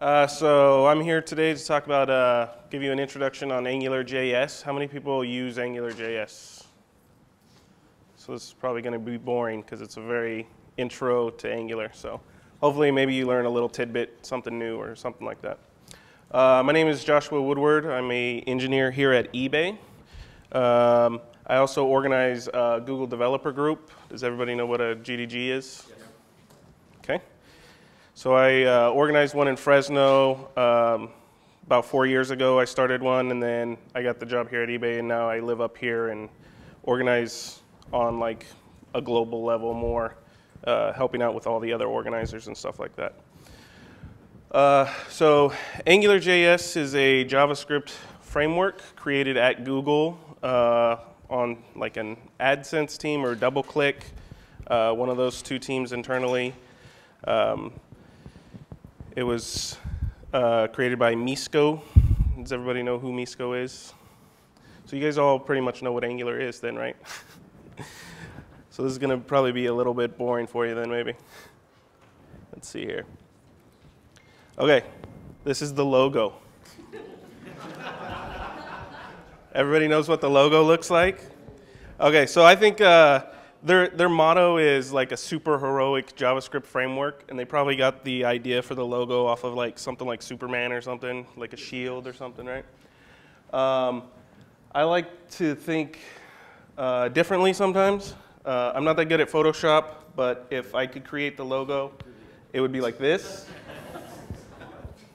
So I'm here today to talk about, give you an introduction on AngularJS. How many people use AngularJS? So this is probably going to be boring because it's a very intro to Angular. So hopefully maybe you learn a little tidbit, something new or something like that. My name is Joshua Woodward. I'm an engineer here at eBay. I also organize a Google developer group. Does everybody know what a GDG is? Yes. Okay. So I organized one in Fresno about 4 years ago. I started one, and then I got the job here at eBay, and now I live up here and organize on like a global level more, helping out with all the other organizers and stuff like that. So AngularJS is a JavaScript framework created at Google on like an AdSense team or DoubleClick, one of those two teams internally. It was created by Misko. Does everybody know who Misko is? So you guys all pretty much know what Angular is then, right? So this is going to probably be a little bit boring for you then, maybe. Let's see here. OK, this is the logo. Everybody knows what the logo looks like? OK, so I think their motto is like a super heroic JavaScript framework, and they probably got the idea for the logo off of like something like Superman or something, like a shield or something, right? I like to think differently sometimes. I'm not that good at Photoshop, but if I could create the logo, it would be like this.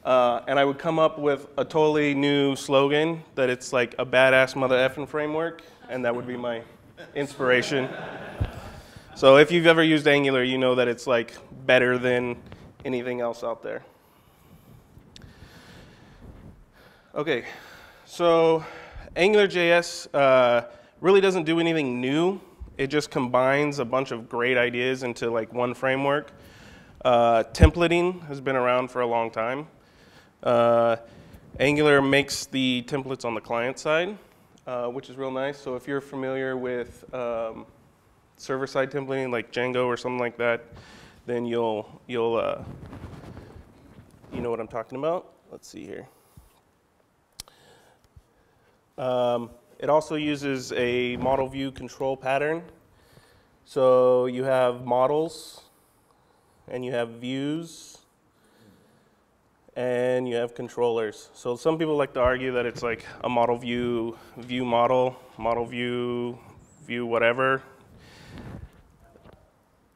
And I would come up with a totally new slogan that it's like a badass mother effing framework, and that would be my inspiration. So if you've ever used Angular, you know that it's like better than anything else out there. Okay, so AngularJS really doesn't do anything new. It just combines a bunch of great ideas into like one framework. Templating has been around for a long time. Angular makes the templates on the client side, which is real nice. So if you're familiar with server-side templating, like Django or something like that, then you know what I'm talking about. Let's see here. It also uses a model view control pattern. So you have models, and you have views, and you have controllers. So some people like to argue that it's like a model view, view model view, view whatever.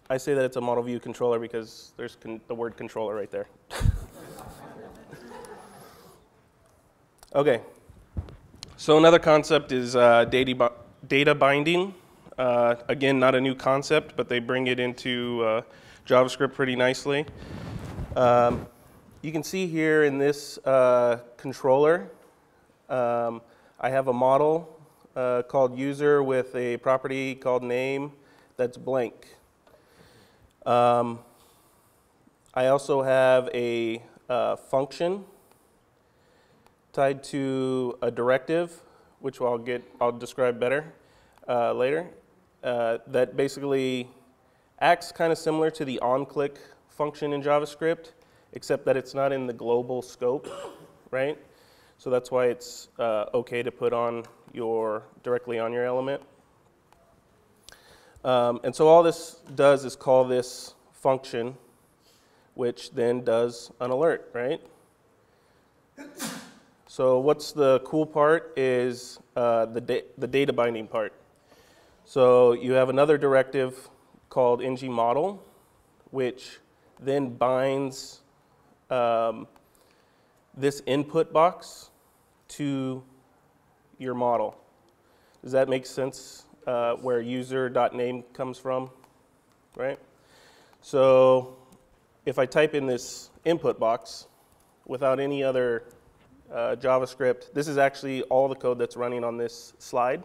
I say that it's a model view controller because there's the word controller right there. Okay. So another concept is data binding. Again, not a new concept, but they bring it into JavaScript pretty nicely. You can see here in this controller, I have a model called user with a property called name that's blank. I also have a function tied to a directive, which I'll describe better later, that basically acts kind of similar to the onClick function in JavaScript, except that it's not in the global scope, right? So that's why it's okay to put on directly on your element. And so all this does is call this function, which then does an alert, right? So what's the cool part is the data binding part. So you have another directive called ng-model, which then binds this input box to your model. Does that make sense where user.name comes from, right? So if I type in this input box without any other JavaScript, this is actually all the code that's running on this slide.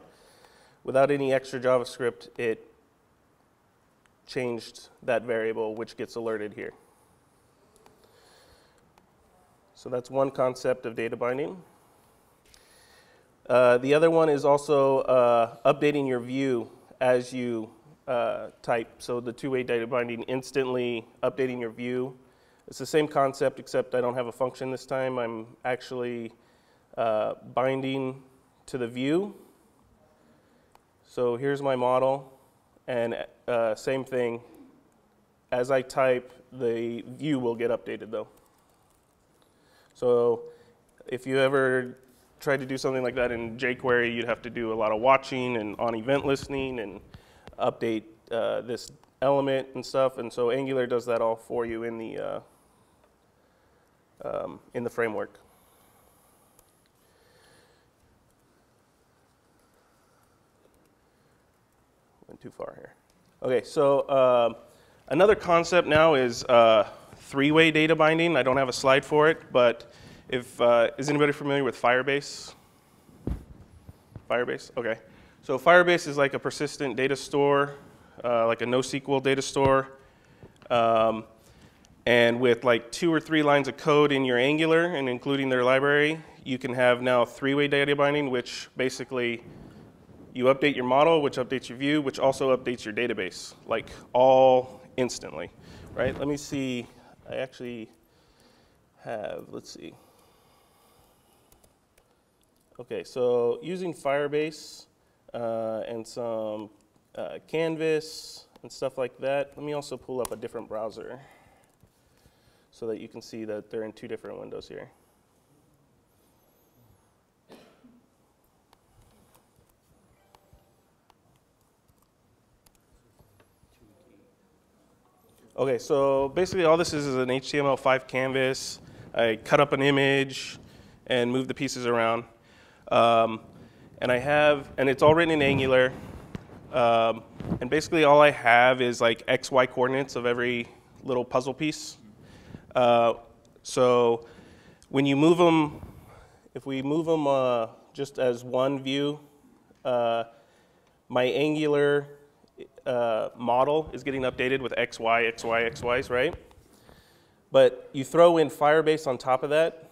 Without any extra JavaScript, it changed that variable, which gets alerted here. So that's one concept of data binding. The other one is also updating your view as you type. So the two-way data binding, instantly updating your view It's the same concept, except I don't have a function this time. I'm actually binding to the view. So here's my model, and same thing. As I type, the view will get updated though. So if you ever tried to do something like that in jQuery, you'd have to do a lot of watching and on-event listening and update this element and stuff. And so Angular does that all for you in the framework. Went too far here. Okay, so another concept now is three-way data binding. I don't have a slide for it, but if is anybody familiar with Firebase? Firebase, okay. So Firebase is like a persistent data store, like a NoSQL data store, and with like 2 or 3 lines of code in your Angular and including their library, you can have now three-way data binding, which basically you update your model, which updates your view, which also updates your database, like all instantly, right? Let me see. I actually have, let's see. Okay, so using Firebase and some Canvas and stuff like that, let me also pull up a different browser so that you can see that they're in 2 different windows here. Okay, so basically all this is an HTML5 canvas. I cut up an image and move the pieces around. And it's all written in Angular. And basically all I have is like X, Y coordinates of every little puzzle piece. So when you move them, if we move them just as one view, my Angular model is getting updated with X, Y, X, Y, X, Ys, right? But you throw in Firebase on top of that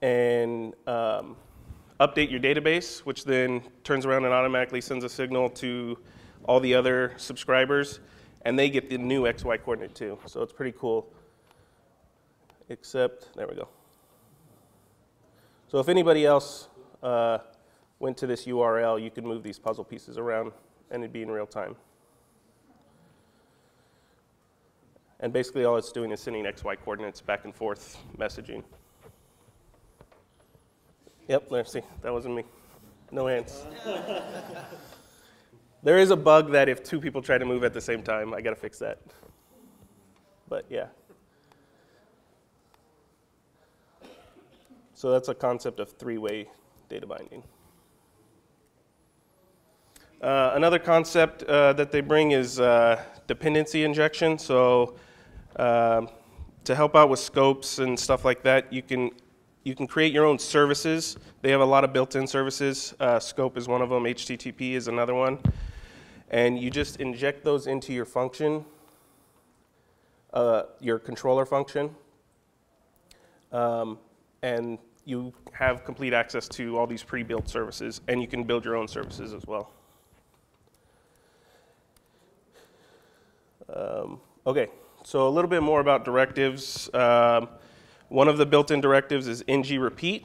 and update your database, which then turns around and automatically sends a signal to all the other subscribers, and they get the new XY coordinate too. So it's pretty cool. Except, there we go. So if anybody else went to this URL, you could move these puzzle pieces around and it'd be in real time. And basically all it's doing is sending XY coordinates back and forth messaging. Yep, let's see, that wasn't me. No hands. There is a bug that if 2 people try to move at the same time, I gotta fix that. But yeah. So that's a concept of three-way data binding. Another concept that they bring is dependency injection. So to help out with scopes and stuff like that, you can create your own services. They have a lot of built-in services. Scope is one of them, HTTP is another one. And you just inject those into your function, your controller function. And you have complete access to all these pre-built services, and you can build your own services as well. Okay, so a little bit more about directives. One of the built-in directives is ng-repeat.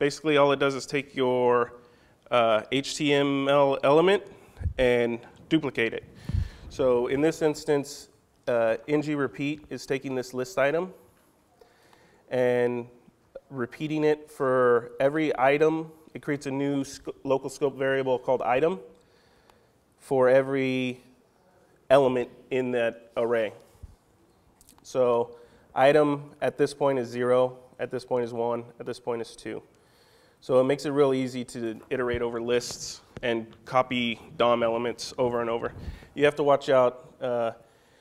Basically, all it does is take your HTML element and duplicate it. So in this instance, ng-repeat is taking this list item and repeating it for every item. It creates a new local scope variable called item for every element in that array. So item at this point is 0, at this point is 1, at this point is 2. So it makes it real easy to iterate over lists and copy DOM elements over and over. You have to watch out.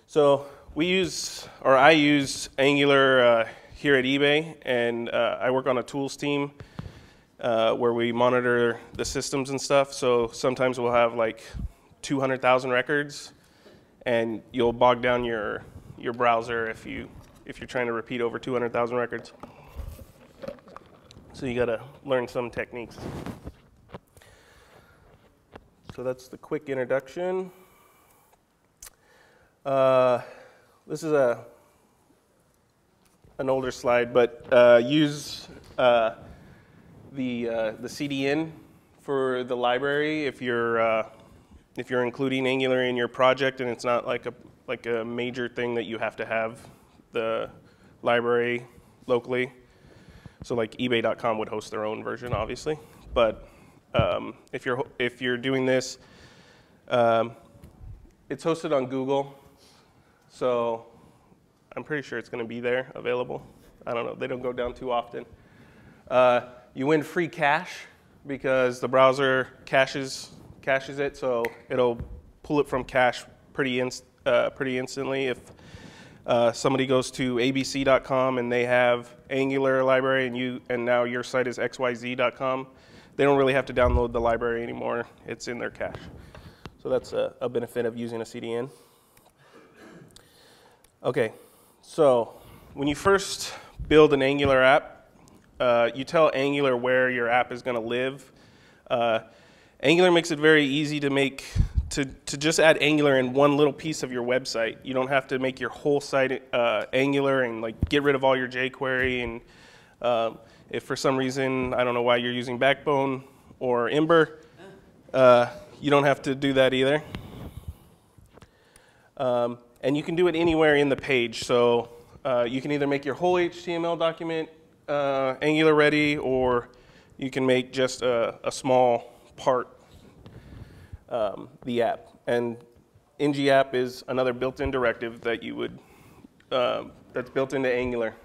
So we use, or I use Angular here at eBay, and I work on a tools team where we monitor the systems and stuff. So sometimes we'll have like 200,000 records, and you'll bog down your browser if you're trying to repeat over 200,000 records. So you gotta learn some techniques. So that's the quick introduction. This is an older slide, but use the CDN for the library if you're including Angular in your project, and it's not like a major thing that you have to have the library locally. So like eBay.com would host their own version, obviously. But if you're doing this, it's hosted on Google. So I'm pretty sure it's going to be there available. I don't know. They don't go down too often. You win free cache because the browser caches it, so it'll pull it from cache pretty instantly. If somebody goes to abc.com and they have Angular library, and now your site is xyz.com, they don't really have to download the library anymore. It's in their cache. So that's a benefit of using a CDN. Okay, so when you first build an Angular app, you tell Angular where your app is going to live. Angular makes it very easy to just add Angular in one little piece of your website. You don't have to make your whole site Angular and like get rid of all your jQuery. And if for some reason, I don't know why you're using Backbone or Ember, you don't have to do that either. And you can do it anywhere in the page. So you can either make your whole HTML document Angular ready, or you can make just a small part, the app. And ng-app is another built-in directive that you would, that's built into Angular.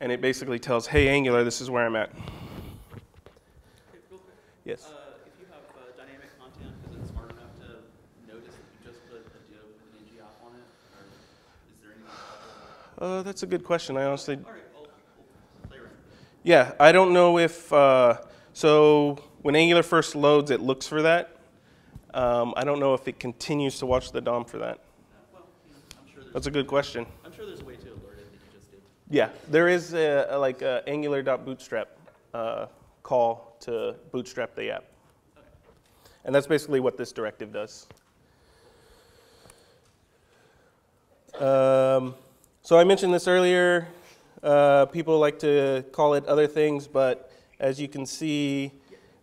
And it basically tells, hey, Angular, this is where I'm at. Okay, real quick. Yes? If you have dynamic content, is it smart enough to notice that you just put a div with an ng-app on it? Or is there anything else? That's a good question. I honestly... All right, I'll play around. Yeah, I don't know if... so when Angular first loads, it looks for that. I don't know if it continues to watch the DOM for that. Well, I'm sure that's a good question. I'm sure there's a way to alert it that you just did. Yeah, there is a angular.bootstrap call to bootstrap the app. Okay. And that's basically what this directive does. So I mentioned this earlier. People like to call it other things, but as you can see,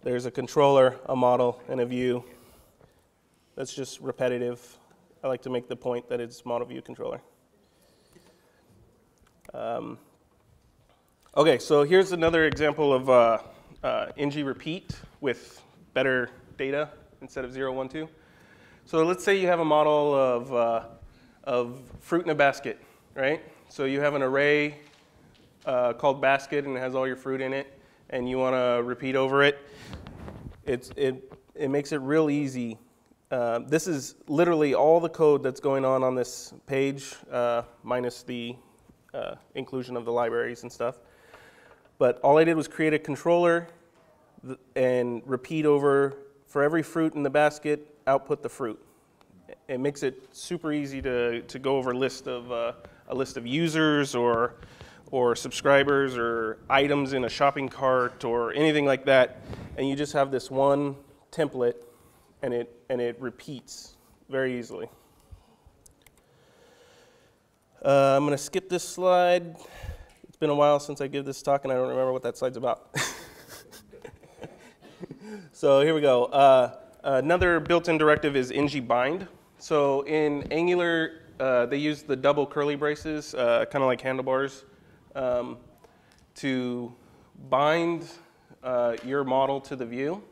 there's a controller, a model, and a view. That's just repetitive. I like to make the point that it's model view controller. Okay, so here's another example of ng repeat with better data instead of 0, 1, 2. So let's say you have a model of fruit in a basket, right? So you have an array called basket, and it has all your fruit in it, and you want to repeat over it. It makes it real easy. This is literally all the code that's going on this page, minus the inclusion of the libraries and stuff. But all I did was create a controller and repeat over, for every fruit in the basket, output the fruit. It makes it super easy to go over a list of users or subscribers or items in a shopping cart or anything like that, and you just have this one template, and it repeats very easily. I'm going to skip this slide. It's been a while since I give this talk, and I don't remember what that slide's about. So here we go. Another built-in directive is ng-bind. So in Angular, they use the double curly braces, kind of like handlebars, to bind your model to the view.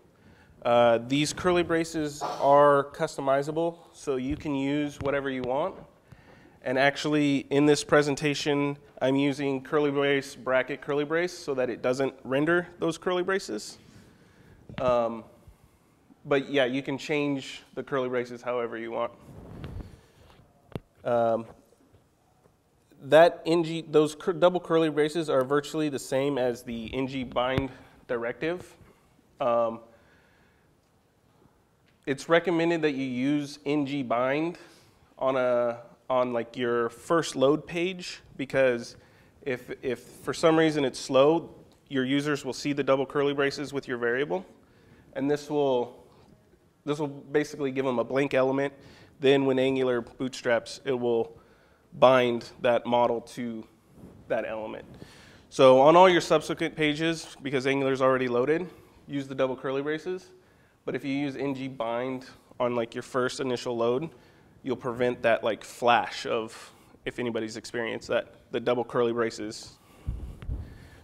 These curly braces are customizable, so you can use whatever you want. And actually, in this presentation, I'm using curly brace, bracket, curly brace, so that it doesn't render those curly braces. But yeah, you can change the curly braces however you want. Those double curly braces are virtually the same as the ng-bind directive. It's recommended that you use ng-bind on like your first load page, because if for some reason it's slow, your users will see the double curly braces with your variable, and this will basically give them a blank element. Then when Angular bootstraps, it will bind that model to that element. So on all your subsequent pages, because Angular's already loaded, use the double curly braces. But if you use ng bind on like your first initial load, you'll prevent that like flash of, if anybody's experienced that, the double curly braces.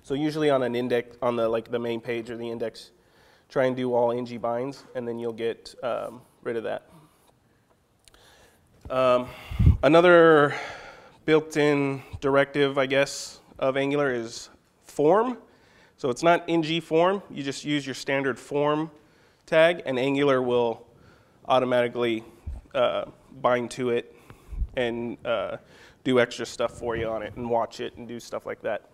So usually on an index, on the like the main page or the index, try and do all ng binds, and then you'll get rid of that. Another built-in directive, I guess, of Angular is form. So it's not ng form. You just use your standard form tag, and Angular will automatically bind to it and do extra stuff for you on it and watch it and do stuff like that.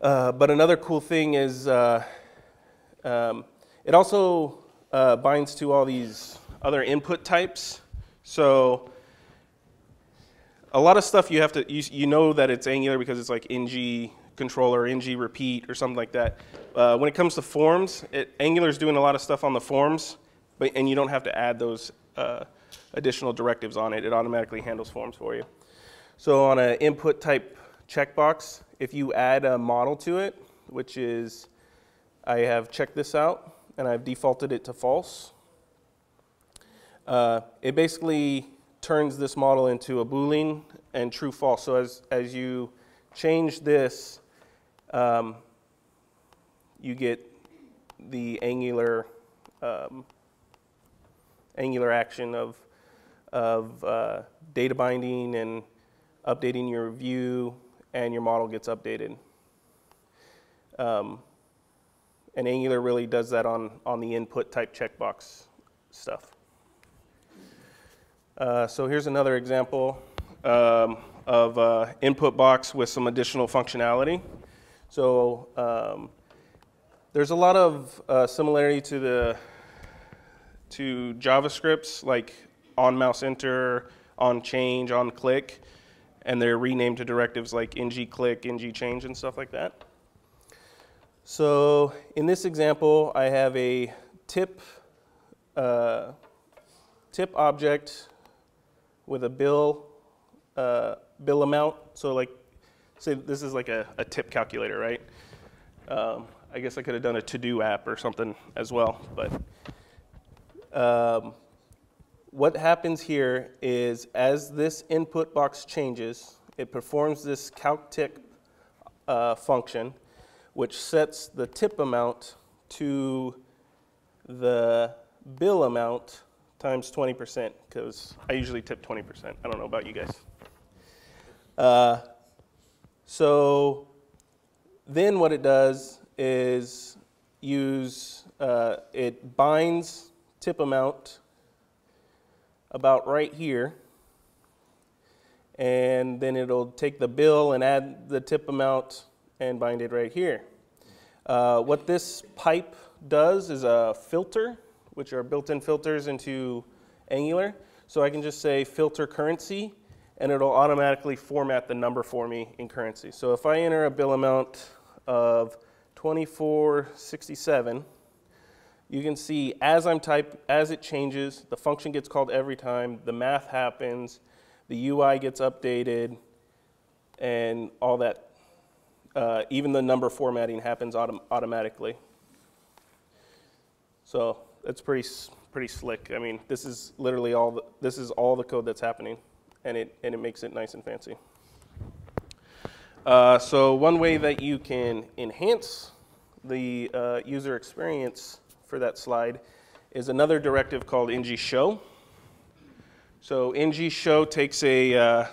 But another cool thing is it also binds to all these other input types. So a lot of stuff you have to, you know that it's Angular because it's like ng controller, ng repeat, or something like that. When it comes to forms, Angular's doing a lot of stuff on the forms, but, and you don't have to add those additional directives on it. It automatically handles forms for you. So on an input type checkbox, if you add a model to it, which is, I have checked this out, and I've defaulted it to false. It basically turns this model into a boolean and true false. So as you change this, you get the Angular action of data binding and updating your view, and your model gets updated. And Angular really does that on the input type checkbox stuff. So here's another example of an input box with some additional functionality. So there's a lot of similarity to JavaScripts, like on mouse enter, on change, on click, and they're renamed to directives like ng click, ng change, and stuff like that. So in this example, I have a tip object with a bill amount. So like, say this is like a tip calculator, right? I guess I could have done a to-do app or something as well. But what happens here is as this input box changes, it performs this calc_tip function, which sets the tip amount to the bill amount times 20%, because I usually tip 20%. I don't know about you guys. So then what it does is use, it binds tip amount about right here, and then it'll take the bill and add the tip amount and bind it right here. What this pipe does is a filter, which are built-in filters into Angular. So I can just say filter currency, and it'll automatically format the number for me in currency. So if I enter a bill amount of $24.67, you can see as it changes, the function gets called every time, the math happens, the UI gets updated, and all that. Even the number formatting happens automatically. So that's pretty slick. I mean, this is literally all the code that's happening, and it makes it nice and fancy. So one way that you can enhance the user experience for that slide is another directive called ng-show. So ng-show takes a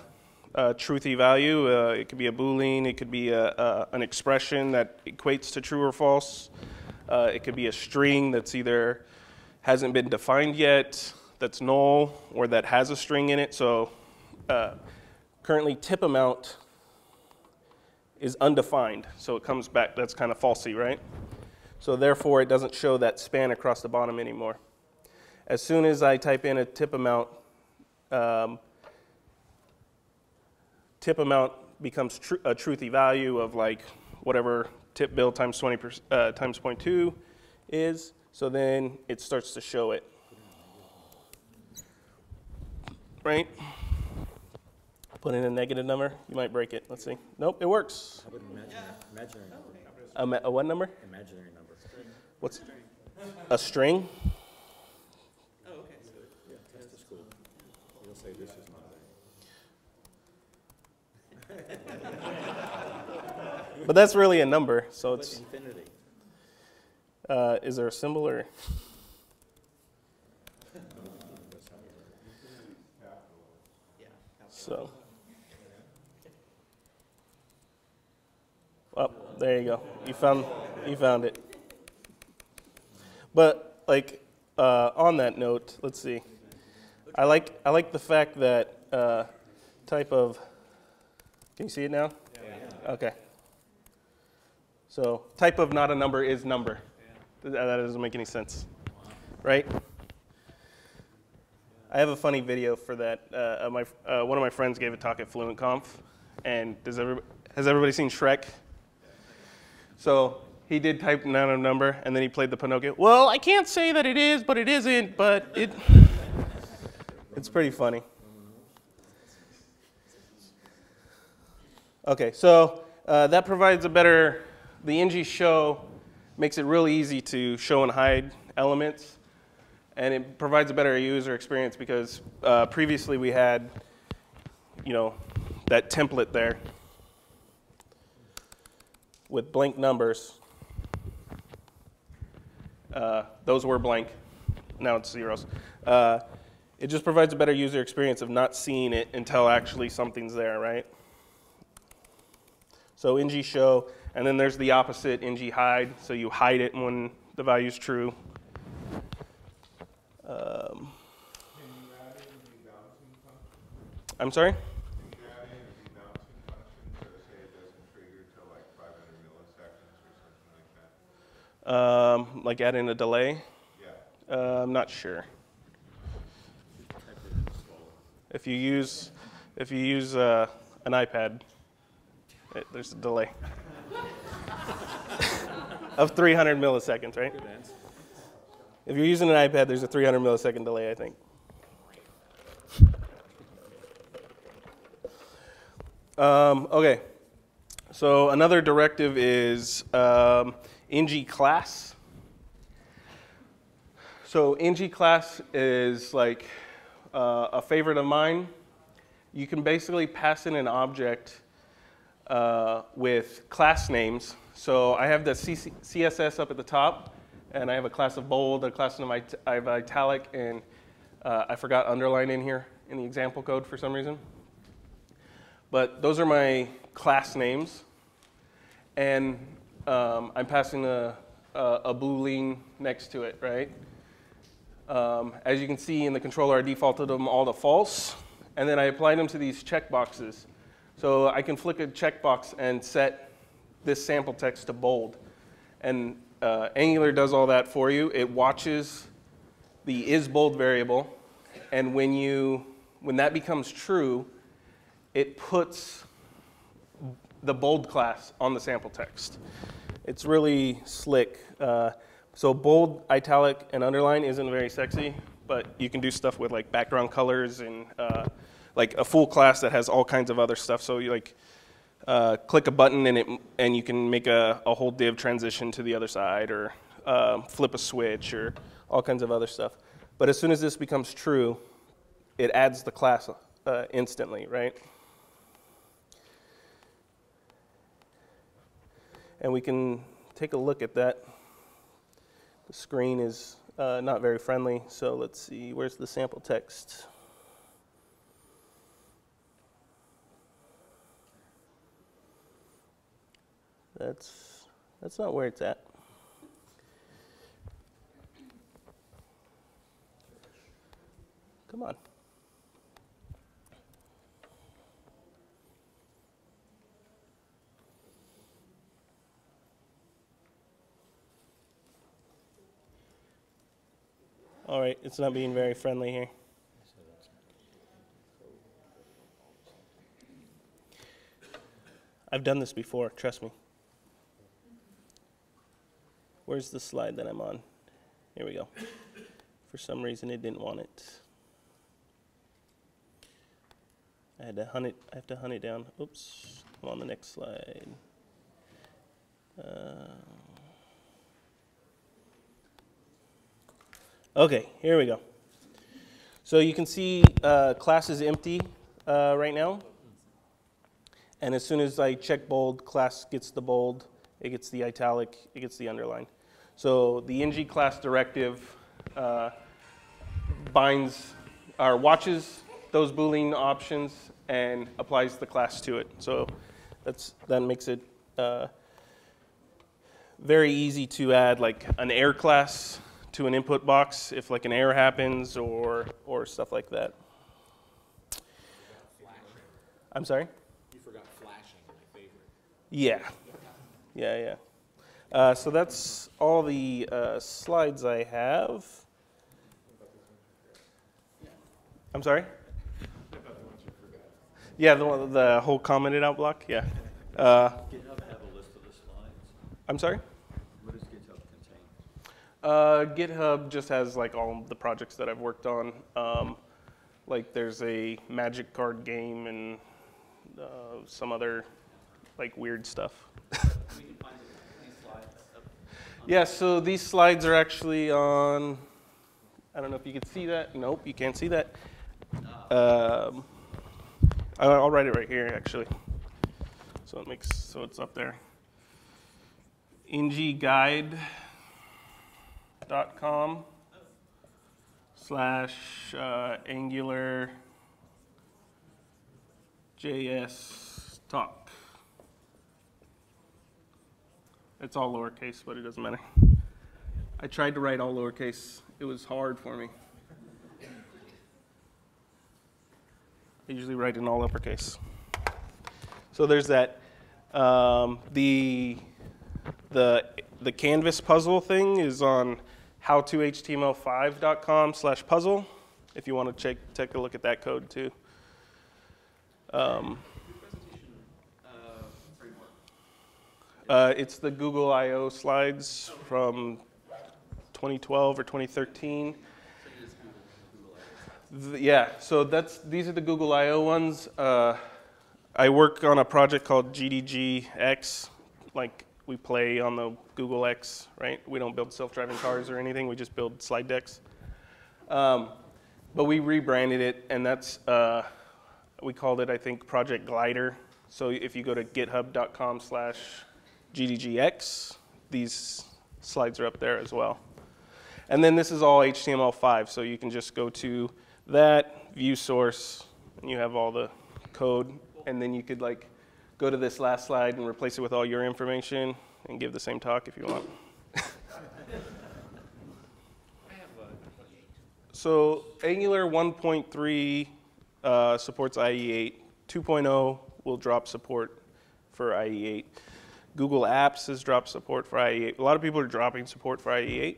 truthy value. It could be a boolean. It could be an expression that equates to true or false. It could be a string that's either hasn't been defined yet, that's null, or that has a string in it. So currently tip amount is undefined, so it comes back. That's kind of falsy, right? So therefore, it doesn't show that span across the bottom anymore. As soon as I type in a tip amount becomes a truthy value of like whatever tip bill times 0.2 is, so then it starts to show it, right? Put in a negative number. You might break it. Let's see. Nope, it works. I wouldn't imagine imaginary number. A what number? Imaginary number. String. What's a string? Oh, okay. So, yeah, test is cool. You'll say this is not there. But that's really a number, so it's infinity. Is there a symbol or? So. Oh, there you go. You found it. But like on that note, let's see. I like the fact that type of. Can you see it now? Yeah. Okay. So type of not a number is number. Yeah. That doesn't make any sense, right? I have a funny video for that. One of my friends gave a talk at FluentConf, and has everybody seen Shrek? So he did type not a number, and then he played the Pinocchio. Well, I can't say that it is, but it isn't, but it's pretty funny. Okay, so that provides a better, the ng show makes it really easy to show and hide elements, and it provides a better user experience because previously we had, you know, that template there with blank numbers. Those were blank. Now it's zeros. It just provides a better user experience of not seeing it until actually something's there, right? So ng show, and then there's the opposite, ng hide. So you hide it when the value is true. I'm sorry? Can you add in rebalancing functions that say it doesn't trigger till like 500 milliseconds or something like that? Like add in a delay? Yeah. I'm not sure. If you use an iPad, there's a delay of 300 milliseconds, right? Good answer. If you're using an iPad, there's a 300 millisecond delay, I think. Okay, so another directive is ng class. So ng class is like a favorite of mine. You can basically pass in an object with class names. So I have the CSS up at the top. And I have a class of bold, a class of italic, and I forgot underline in here in the example code for some reason. But those are my class names. And I'm passing a boolean next to it, right? As you can see in the controller, I defaulted them all to false. And then I applied them to these checkboxes. So I can flick a checkbox and set this sample text to bold. And Angular does all that for you. It watches the isBold variable, and when that becomes true, it puts the bold class on the sample text. It's really slick. So bold, italic, and underline isn't very sexy, but you can do stuff with like background colors and like a full class that has all kinds of other stuff. So you like. Click a button and you can make a whole div transition to the other side or flip a switch or all kinds of other stuff. But as soon as this becomes true, it adds the class instantly, right? And we can take a look at that. The screen is not very friendly, so let's see, where's the sample text? That's not where it's at. Come on. All right, it's not being very friendly here. I've done this before, trust me. Where's the slide that I'm on? Here we go. For some reason, it didn't want it. I have to hunt it down. Oops, I'm on the next slide. Okay, here we go. So you can see class is empty right now. And as soon as I check bold, class gets the bold, it gets the italic, it gets the underline. So the ng class directive binds or watches those Boolean options and applies the class to it. So that makes it very easy to add like an error class to an input box if like an error happens or stuff like that. I'm sorry? You forgot flashing, my favorite. Yeah. So that's all the slides I have. I'm sorry? Yeah, the whole commented out block, yeah. GitHub have a list of the slides? I'm sorry? What does GitHub contain? GitHub just has like all the projects that I've worked on. Like there's a magic card game and some other like weird stuff. We can find these slides up on yeah, so these slides are actually on, I don't know if you can see that. Nope, you can't see that. I'll write it right here, actually, so it makes so it's up there. ng-guide.com/AngularJS talk. It's all lowercase, but it doesn't matter. I tried to write all lowercase. It was hard for me. I usually write in all uppercase. So there's that. The canvas puzzle thing is on how2html5.com/puzzle. If you want to take a look at that code too. It's the Google I/O slides from 2012 or 2013. Yeah, so these are the Google I/O ones. I work on a project called GDGX. Like, we play on the Google X, right? We don't build self-driving cars or anything. We just build slide decks. But we rebranded it, and that's, we called it, I think, Project Glider. So if you go to github.com/GDGX, these slides are up there as well. And then this is all HTML5, so you can just go to that view source and you have all the code, and then you could like go to this last slide and replace it with all your information and give the same talk if you want. So Angular 1.3 supports IE8. 2.0 will drop support for IE8. Google Apps has dropped support for IE8. A lot of people are dropping support for IE8.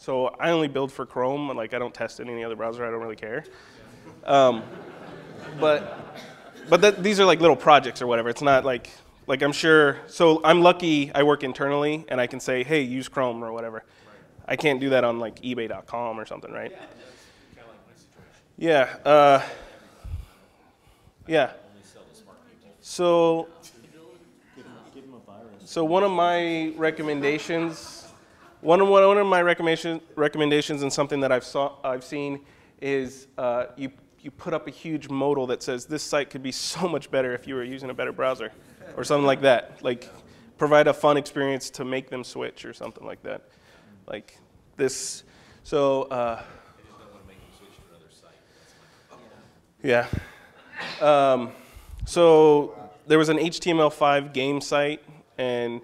So I only build for Chrome, like I don't test any other browser, I don't really care. But these are like little projects or whatever, it's not like I'm sure, so I'm lucky I work internally and I can say, hey, use Chrome or whatever. Right. I can't do that on like ebay.com or something, right? Yeah, that's kind of like my situation. Yeah, yeah. Only sell to smart people. So, one of my recommendations, one of my recommendations, and something that I've seen is you put up a huge modal that says this site could be so much better if you were using a better browser, or something like that. Like, provide a fun experience to make them switch or something like that. Like this. So. I just don't want to make them switch to another site. That's my problem. Yeah. So there was an HTML5 game site. And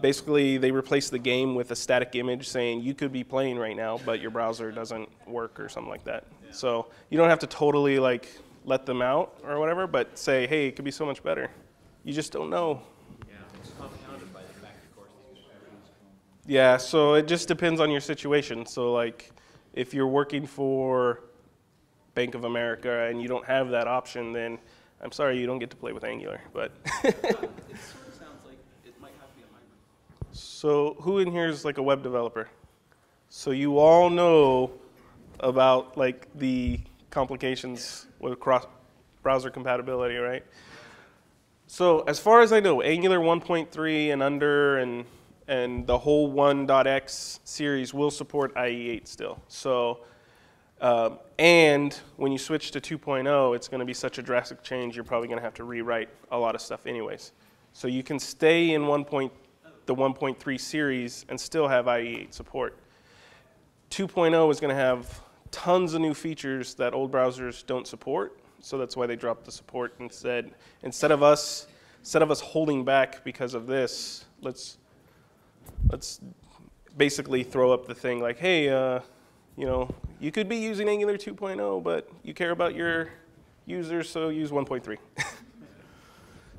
basically, they replaced the game with a static image saying you could be playing right now, but your browser doesn't work or something like that. Yeah. So you don't have to totally like let them out or whatever, but say, hey, it could be so much better. You just don't know. Yeah, it's compounded by the fact, of course. Yeah, so it just depends on your situation. So like, if you're working for Bank of America and you don't have that option, then I'm sorry, you don't get to play with Angular, but. So who in here is like a web developer? So you all know about like the complications with cross-browser compatibility, right? So as far as I know, Angular 1.3 and under and the whole 1.x series will support IE8 still. So, and when you switch to 2.0, it's going to be such a drastic change, you're probably going to have to rewrite a lot of stuff anyways. So you can stay in the 1.3 series and still have IE8 support. 2.0 is going to have tons of new features that old browsers don't support, so that's why they dropped the support and said, instead of us holding back because of this, let's basically throw up the thing like, hey, you know, you could be using Angular 2.0, but you care about your users, so use 1.3.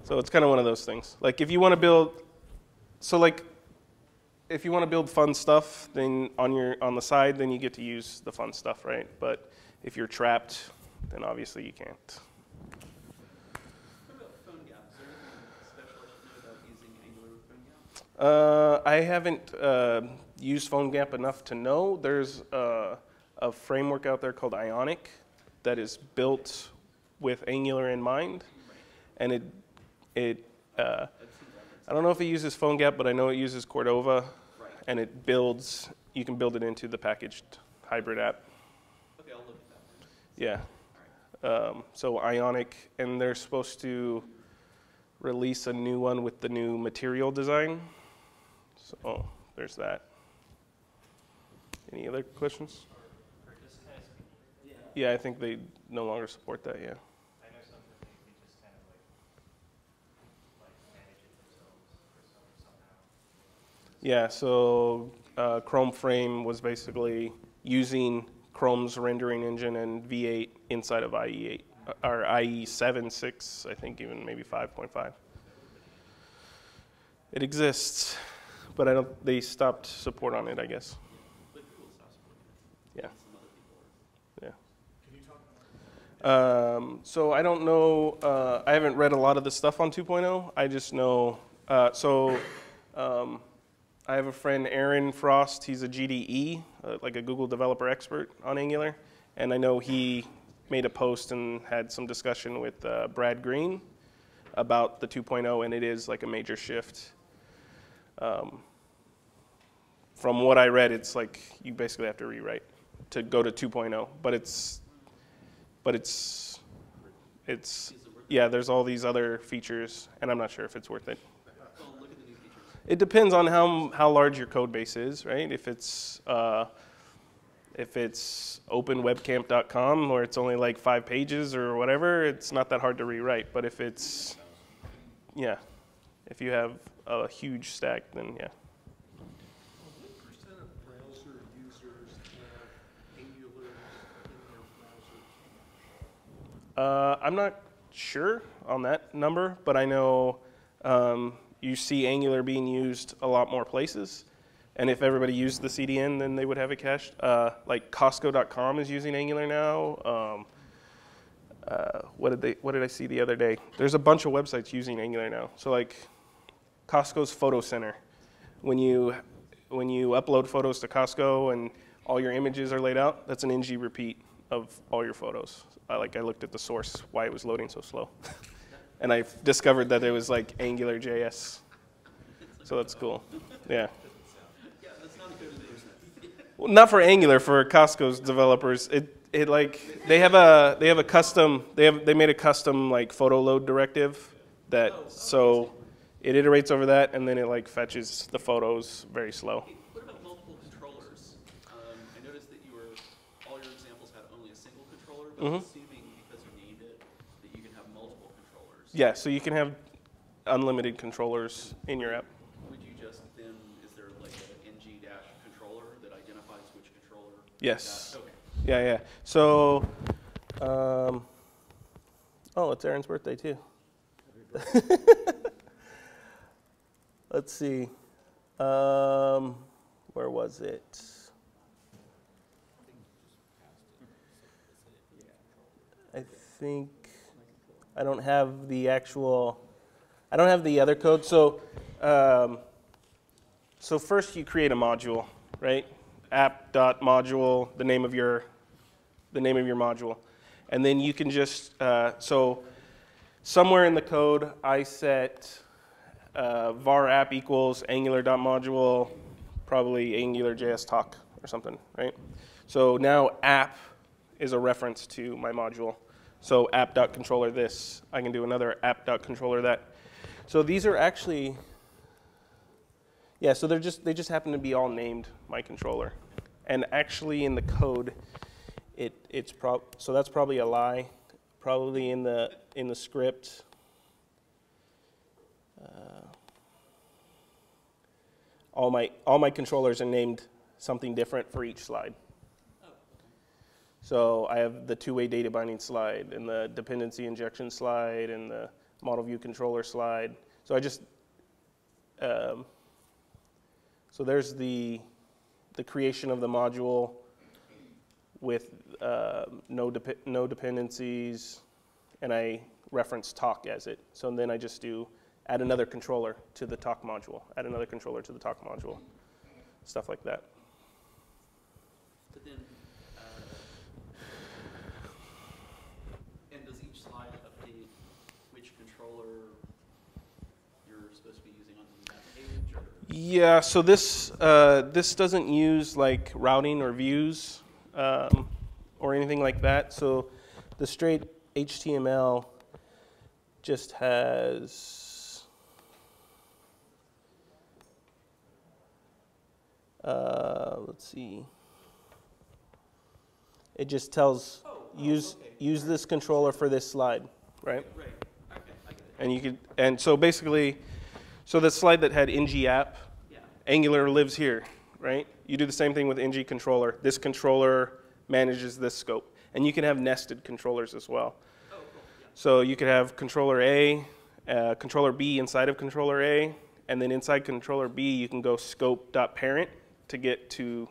So it's kind of one of those things. Like if you want to build, so like if you want to build fun stuff, then on the side, then you get to use the fun stuff, right? But if you're trapped, then obviously you can't. What about PhoneGap? Is there anything special about using Angular with PhoneGap? I haven't used PhoneGap enough to know. There's a framework out there called Ionic that is built with Angular in mind, and I don't know if it uses PhoneGap, but I know it uses Cordova, right. And it builds. You can build it into the packaged hybrid app. Okay, I'll look at that. Yeah. Right. So Ionic, and they're supposed to release a new one with the new material design. So there's that. Any other questions? Yeah, I think they no longer support that. Yeah. Yeah, so Chrome Frame was basically using Chrome's rendering engine and V8 inside of IE8, or IE7, 6, I think even maybe 5.5. It exists, but they stopped support on it, I guess. Yeah. Yeah. So I don't know, I haven't read a lot of the stuff on 2.0. I just know, I have a friend, Aaron Frost. He's a GDE, like a Google developer expert on Angular. And I know he made a post and had some discussion with Brad Green about the 2.0, and it is like a major shift. From what I read, it's like you basically have to rewrite to go to 2.0. But there's all these other features, and I'm not sure if it's worth it. It depends on how large your code base is, right? If it's openwebcamp.com or it's only like 5 pages or whatever, it's not that hard to rewrite. But if it's, yeah, if you have a huge stack, then yeah. What percent of browser users have Angular in their browser? I'm not sure on that number, but I know. You see Angular being used a lot more places. And if everybody used the CDN, then they would have it cached. Like Costco.com is using Angular now. What did I see the other day? There's a bunch of websites using Angular now. So like Costco's Photo Center. When you upload photos to Costco and all your images are laid out, that's an ng repeat of all your photos. I looked at the source, why it was loading so slow. And I discovered that it was like AngularJS. So that's cool. Yeah. Yeah, that's not a good name. Well, not for Angular, for Costco's developers. They made a custom like photo load directive that so it iterates over that and then it like fetches the photos very slow. What about multiple controllers? I noticed that all your examples had only a single controller, but yeah, so you can have unlimited controllers in your app. Would you just then, is there like an ng-controller that identifies which controller? Yes. Okay. Yeah. So, it's Aaron's birthday too. Happy birthday. Let's see, where was it? I don't have the actual, I don't have the other code. So, so first you create a module, right? App.module, the name of your the name of your module. And then you can just, so somewhere in the code, I set var app equals angular.module, probably AngularJS talk or something, right? So now app is a reference to my module. So app.controller this. I can do another app.controller that. So these are actually, yeah, so they're just, they just happen to be all named my controller. And actually in the code, so that's probably a lie. Probably in the script. All my controllers are named something different for each slide. So I have the two-way data binding slide and the dependency injection slide and the model view controller slide. So I just so there's the creation of the module with no dependencies, and I reference talk as it. So then I just do add another controller to the talk module, add another controller to the talk module, stuff like that. But then, and does each slide update which controller you're supposed to be using on the page? Or? Yeah, so this, this doesn't use like routing or views or anything like that. So the straight HTML just has let's see. It just tells use this controller for this slide, right? Right. Okay. I get it. And you could, and so basically, so the slide that had ng app, yeah. Angular lives here, right? You do the same thing with ng controller. This controller manages this scope, and you can have nested controllers as well. Oh, cool. Yeah. So you could have controller A, controller B inside of controller A, and then inside controller B you can go scope.parent to get to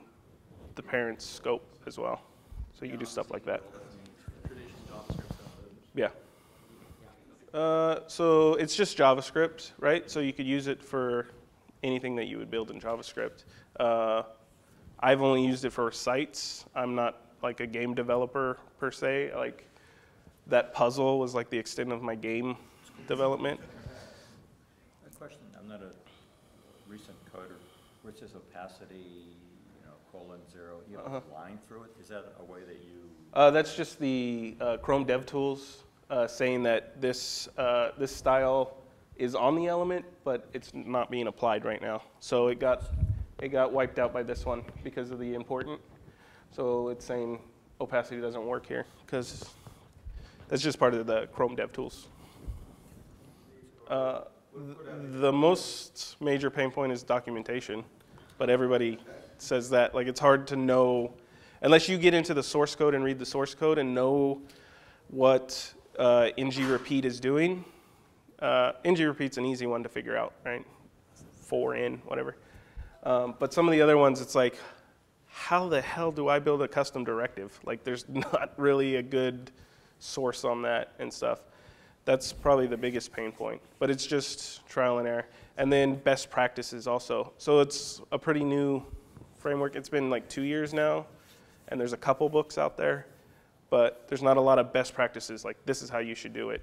the parent's scope as well. So you can do stuff like that. Yeah. So it's just JavaScript, right? So you could use it for anything that you would build in JavaScript. I've only used it for sites. I'm not like a game developer per se. Like that puzzle was like the extent of my game development. A question, I'm not a recent coder. Where it says opacity, you know, :0, you have a line through it. Is that a way that you? That's just the Chrome DevTools saying that this this style is on the element, but it's not being applied right now. So it got wiped out by this one because of the important. So it's saying opacity doesn't work here because that's just part of the Chrome DevTools. The most major pain point is documentation. But everybody says that, like it's hard to know, unless you get into the source code and read the source code and know what ng-repeat is doing. Ng-repeat's an easy one to figure out, right? For, in, whatever. But some of the other ones, it's like, how the hell do I build a custom directive? Like there's not really a good source on that and stuff. That's probably the biggest pain point, but it's just trial and error. And then best practices also. So it's a pretty new framework. It's been like 2 years now, and there's a couple books out there, but there's not a lot of best practices, like this is how you should do it.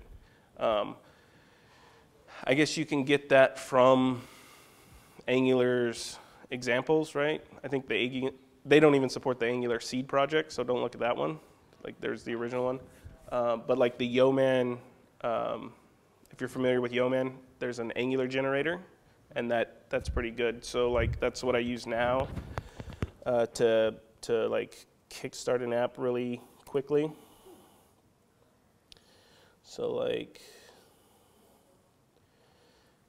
I guess you can get that from Angular's examples, right? I think they don't even support the Angular seed project, so don't look at that one. Like there's the original one. But like the Yeoman, if you're familiar with Yeoman, there's an Angular generator, and that's pretty good. So like that's what I use now to like kickstart an app really quickly. So like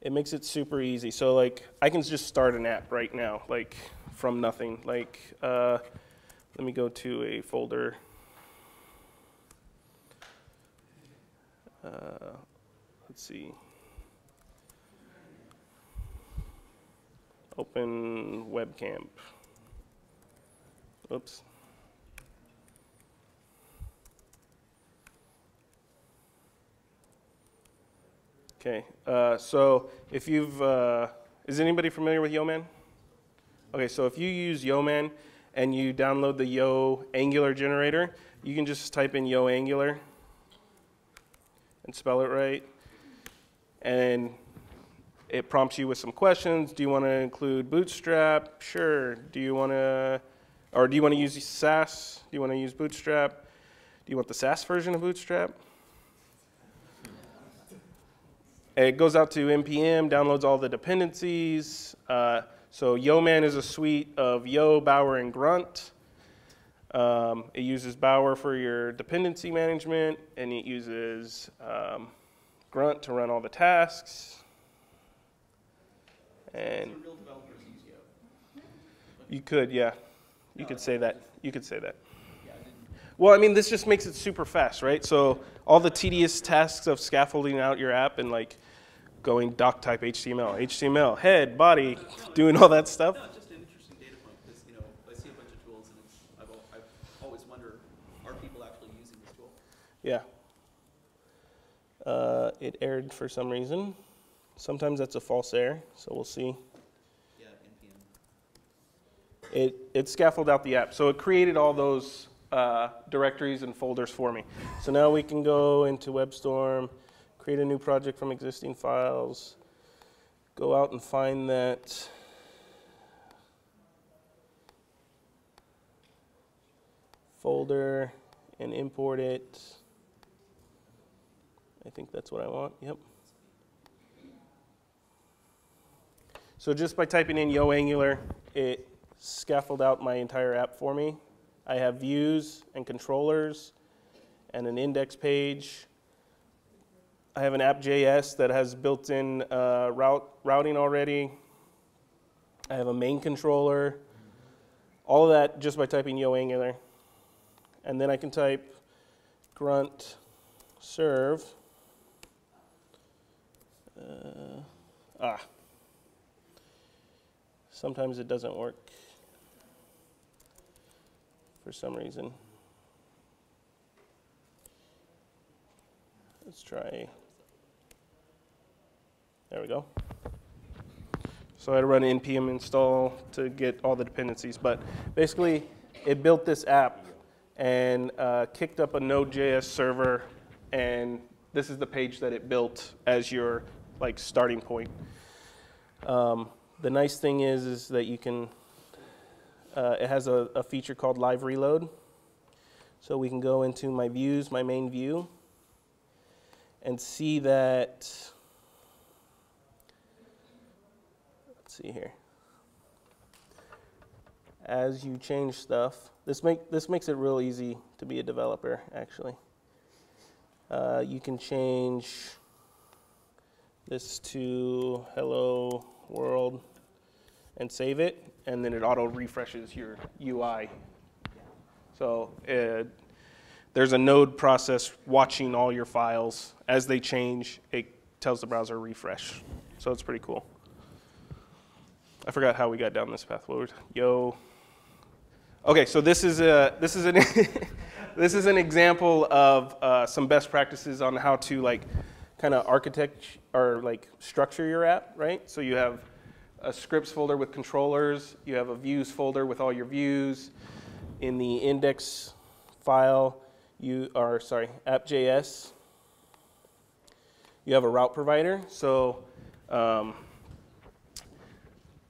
it makes it super easy. So like I can just start an app right now, like from nothing. Like let me go to a folder. Let's see. Open Web Camp. Oops. Okay. So if you've, is anybody familiar with Yeoman? Okay. So if you use Yeoman and you download the Yo Angular generator, you can just type in Yo Angular and spell it right. And it prompts you with some questions. Do you want to include Bootstrap? Sure. Do you want to, or do you want to use Sass? Do you want to use Bootstrap? Do you want the Sass version of Bootstrap? It goes out to NPM, downloads all the dependencies. So Yeoman is a suite of Yo, Bower, and Grunt. It uses Bower for your dependency management, and it uses Grunt to run all the tasks. And so real developers use Yo. You could, yeah. You could say that. You could say that. Well, I mean, this just makes it super fast, right? So all the tedious tasks of scaffolding out your app and like going doc type HTML, HTML, head, body, doing all that stuff. No, it's just an interesting data point because, you know, I see a bunch of tools and it's, I always wonder, are people actually using this tool? Yeah. It erred for some reason. Sometimes that's a false error, so we'll see. Yeah, NPM. It scaffolded out the app. So it created all those directories and folders for me. So now we can go into WebStorm, create a new project from existing files, go out and find that. Folder and import it. I think that's what I want, yep. So just by typing in Yo Angular, it scaffolded out my entire app for me. I have views and controllers and an index page. I have an app.js that has built-in routing already. I have a main controller. All of that just by typing Yo Angular. And then I can type grunt serve. Sometimes it doesn't work for some reason. Let's try, there we go. So I had to run npm install to get all the dependencies, but basically it built this app and kicked up a Node.js server, and this is the page that it built as your like starting point. The nice thing is that you can, it has a feature called live reload. So we can go into my views, my main view, and see that, let's see here. As you change stuff, this makes it real easy to be a developer, actually. You can change this to hello world and save it, and then it auto refreshes your UI. So there's a node process watching all your files. As they change, it tells the browser refresh. So it's pretty cool. I forgot how we got down this path. Yo. Okay, so this is an example of some best practices on how to like kind of architect or like structure your app, right? So you have a scripts folder with controllers. You have a views folder with all your views. In the index file, app.js, you have a route provider. So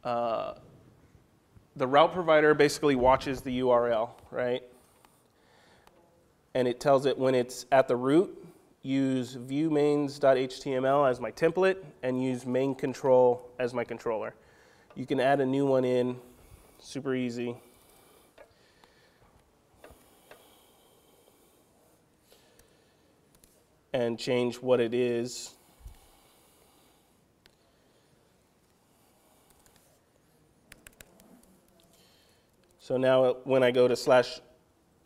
the route provider basically watches the URL, right? And it tells it when it's at the root, use viewMains.html as my template and use main control as my controller. You can add a new one in, super easy. And change what it is. So now when I go to /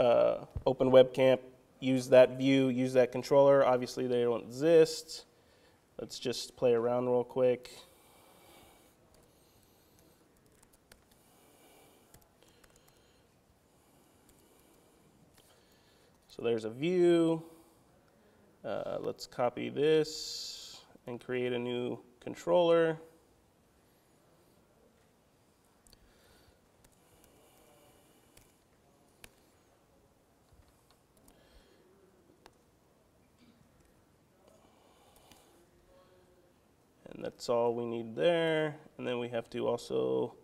Open Web Camp, use that view, use that controller. Obviously they don't exist. Let's just play around real quick. So there's a view. Let's copy this and create a new controller. that's all we need there. And then we have to also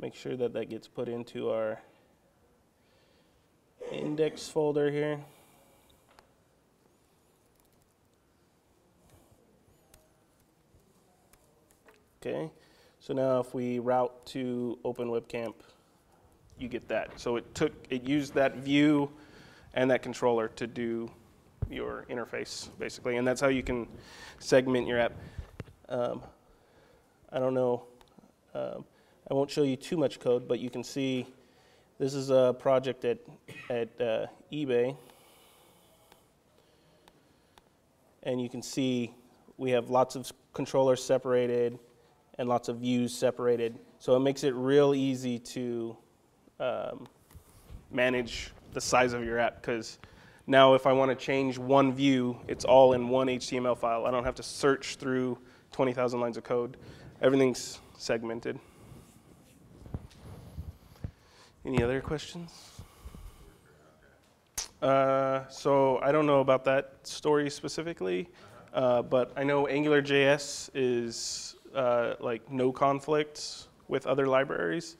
make sure that that gets put into our index folder here. Okay, so now if we route to Open Web Camp, you get that. So it used that view and that controller to do your interface, basically. And that's how you can segment your app. I don't know. I won't show you too much code, but you can see this is a project at eBay. And you can see we have lots of controllers separated and lots of views separated. So it makes it real easy to manage the size of your app, because now if I want to change one view, it's all in one HTML file. I don't have to search through 20,000 lines of code. Everything's segmented. Any other questions? So I don't know about that story specifically, but I know AngularJS is like no conflicts with other libraries.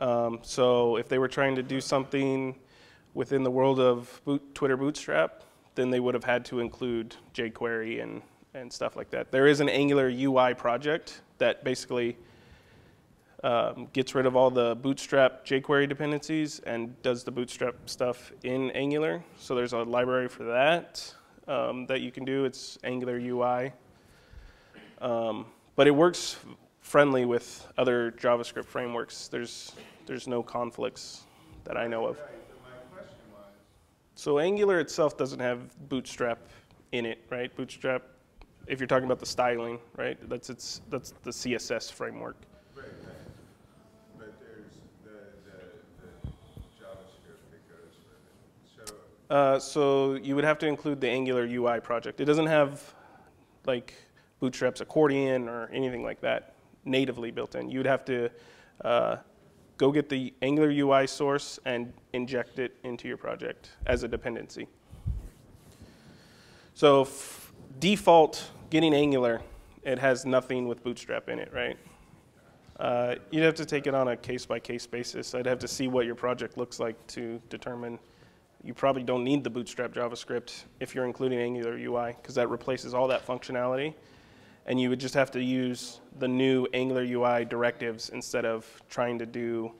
So if they were trying to do something within the world of Twitter Bootstrap, then they would have had to include jQuery and stuff like that. There is an Angular UI project that basically gets rid of all the Bootstrap jQuery dependencies and does the Bootstrap stuff in Angular. So there's a library for that that you can do. It's Angular UI. But it works friendly with other JavaScript frameworks. There's no conflicts that I know of. So Angular itself doesn't have Bootstrap in it, right? Bootstrap, if you're talking about the styling, right? That's the CSS framework. Right, right. But there's the JavaScript that goes with it. So, so you would have to include the Angular UI project. It doesn't have like Bootstrap's accordion or anything like that natively built in. You'd have to go get the Angular UI source and inject it into your project as a dependency. So default, getting Angular, it has nothing with Bootstrap in it, right? You'd have to take it on a case-by-case basis. I'd have to see what your project looks like to determine. You probably don't need the Bootstrap JavaScript if you're including Angular UI, because that replaces all that functionality. And you would just have to use the new Angular UI directives instead of trying to do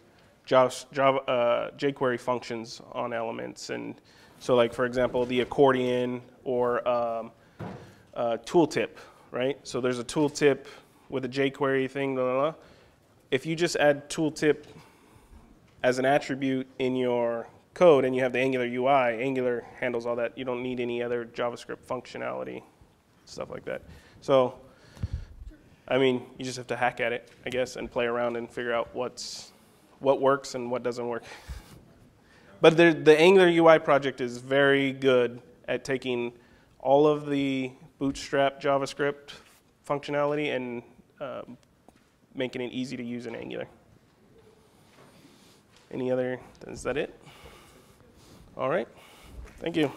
jQuery functions on elements. And so, like, for example, the accordion or tooltip, right? So there's a tooltip with a jQuery thing, blah, blah, blah. If you just add tooltip as an attribute in your code and you have the Angular UI, Angular handles all that. You don't need any other JavaScript functionality, stuff like that. So, I mean, you just have to hack at it, I guess, and play around and figure out what works and what doesn't work. But the Angular UI project is very good at taking all of the Bootstrap JavaScript functionality and making it easy to use in Angular. Any other, is that it? All right, thank you.